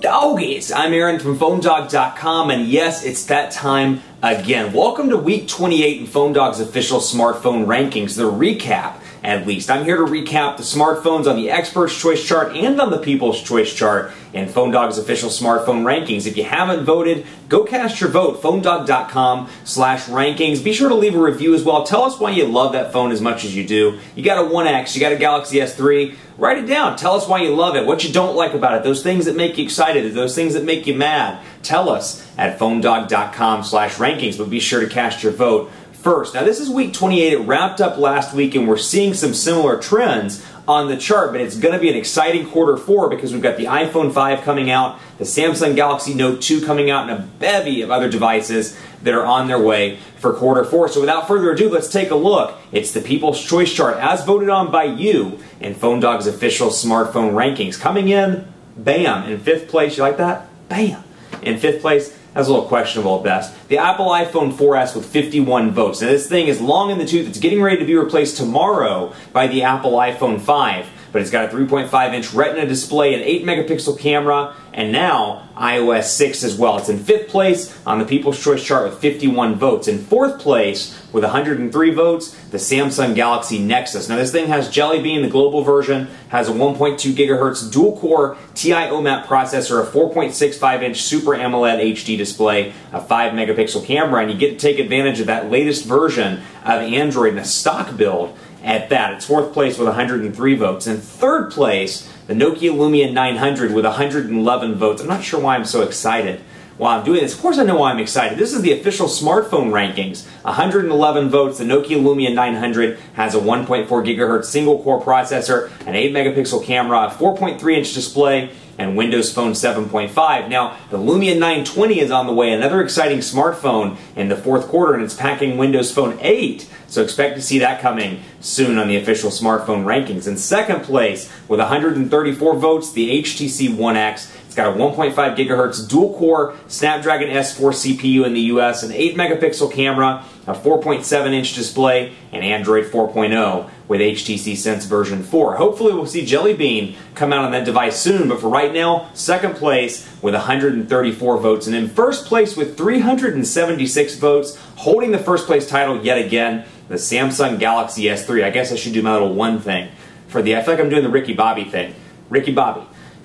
Doggies. I'm Aaron from PhoneDog.com, and yes, it's that time again. Welcome to week 28 in PhoneDog's official smartphone rankings, the recap at least. I'm here to recap the smartphones on the Expert's Choice Chart and on the People's Choice Chart in PhoneDog's official smartphone rankings. If you haven't voted, go cast your vote, phonedog.com/rankings. Be sure to leave a review as well. Tell us why you love that phone as much as you do. You got a One X, you got a Galaxy S3, write it down. Tell us why you love it, what you don't like about it, those things that make you excited, those things that make you mad. Tell us at phonedog.com/rankings, but be sure to cast your vote first. Now, this is week 28. It wrapped up last week, and we're seeing some similar trends on the chart, but it's going to be an exciting quarter four because we've got the iPhone 5 coming out, the Samsung Galaxy Note 2 coming out, and a bevy of other devices that are on their way for quarter four. So without further ado, let's take a look. It's the People's Choice Chart as voted on by you in PhoneDog's official smartphone rankings. Coming in, bam, in fifth place. You like that? Bam. In fifth place, that's a little questionable at best. The Apple iPhone 4S with 51 votes. Now, this thing is long in the tooth. It's getting ready to be replaced tomorrow by the Apple iPhone 5, but it's got a 3.5-inch Retina display, an 8-megapixel camera, and now iOS 6 as well. It's in fifth place on the People's Choice Chart with 51 votes. In fourth place, with 103 votes, the Samsung Galaxy Nexus. Now, this thing has Jelly Bean, the global version, has a 1.2 gigahertz dual-core TI OMAP processor, a 4.65-inch Super AMOLED HD display, a 5-megapixel camera, and you get to take advantage of that latest version of Android in a stock build at that. It's fourth place with 103 votes. In third place, the Nokia Lumia 900 with 111 votes. I'm not sure why I'm so excited while I'm doing this. Of course I know why I'm excited. This is the official smartphone rankings. 111 votes. The Nokia Lumia 900 has a 1.4 gigahertz single-core processor, an 8-megapixel camera, a 4.3-inch display, and Windows Phone 7.5. Now, the Lumia 920 is on the way, another exciting smartphone in the fourth quarter, and it's packing Windows Phone 8, so expect to see that coming soon on the official smartphone rankings. In second place, with 134 votes, the HTC One X. It's got a 1.5 gigahertz dual-core Snapdragon S4 CPU in the US, an 8-megapixel camera, a 4.7-inch display, and Android 4.0 with HTC Sense version 4. Hopefully we'll see Jelly Bean come out on that device soon, but for right now, second place with 134 votes, and in first place with 376 votes, holding the first place title yet again, the Samsung Galaxy S3. I guess I should do my little one thing for the, I feel like I'm doing the Ricky Bobby thing. Ricky Bobby.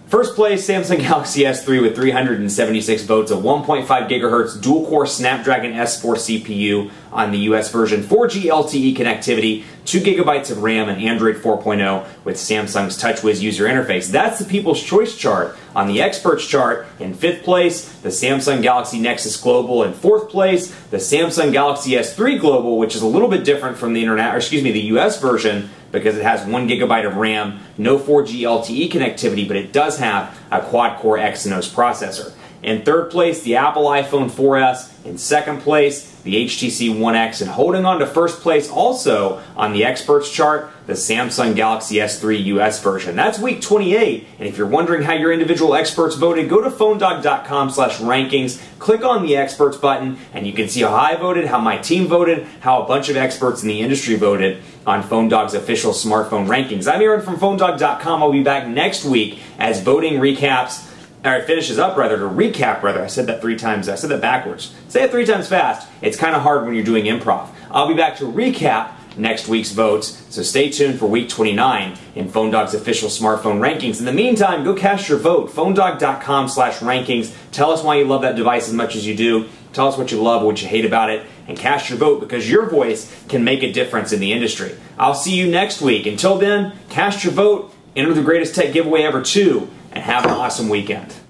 First place, Samsung Galaxy S3 with 376 votes, a 1.5 gigahertz dual-core Snapdragon S4 CPU on the US version, 4G LTE connectivity, 2 gigabytes of RAM, and Android 4.0 with Samsung's TouchWiz user interface. That's the People's Choice Chart. On the Expert's Chart, in fifth place, the Samsung Galaxy Nexus Global. In fourth place, the Samsung Galaxy S3 Global, which is a little bit different from the US version, because it has 1 gigabyte of RAM, no 4G LTE connectivity, but it does have a quad-core Exynos processor. In third place, the Apple iPhone 4S. In second place, the HTC One X. And holding on to first place also on the Expert's Chart, the Samsung Galaxy S3 US version. That's week 28, and if you're wondering how your individual experts voted, go to phonedog.com/rankings, click on the Experts button, and you can see how I voted, how my team voted, how a bunch of experts in the industry voted on PhoneDog's official smartphone rankings. I'm Aaron from PhoneDog.com. I'll be back next week as voting recaps. Or it finishes up, rather, to recap, rather. I said that three times. I said that backwards. Say it three times fast. It's kind of hard when you're doing improv. I'll be back to recap next week's votes, so stay tuned for week 29 in PhoneDog's official smartphone rankings. In the meantime, go cast your vote, phonedog.com/rankings. Tell us why you love that device as much as you do. Tell us what you love, what you hate about it, and cast your vote because your voice can make a difference in the industry. I'll see you next week. Until then, cast your vote, enter the greatest tech giveaway ever, too, and have an awesome weekend.